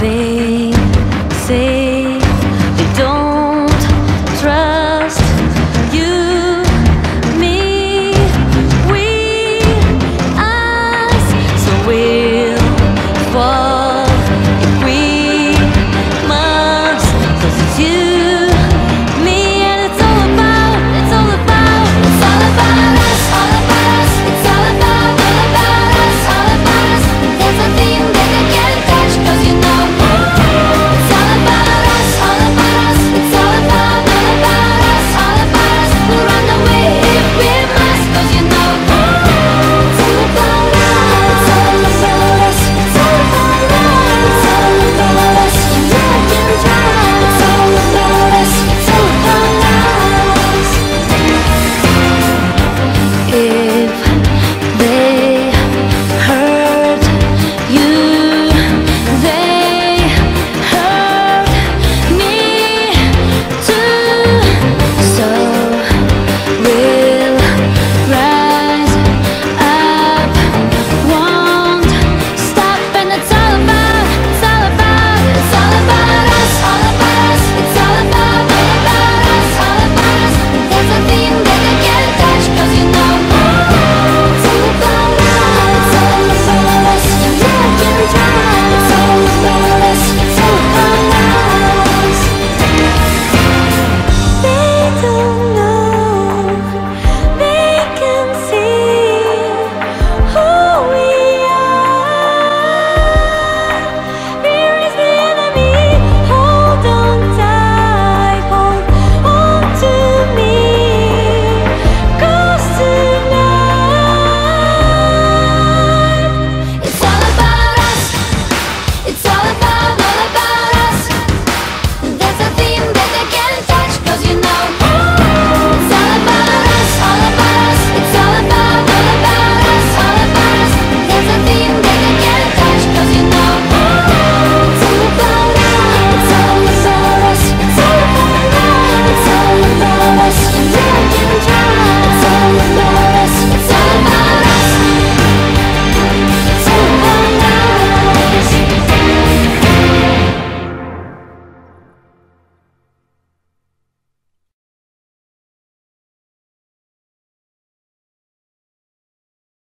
They say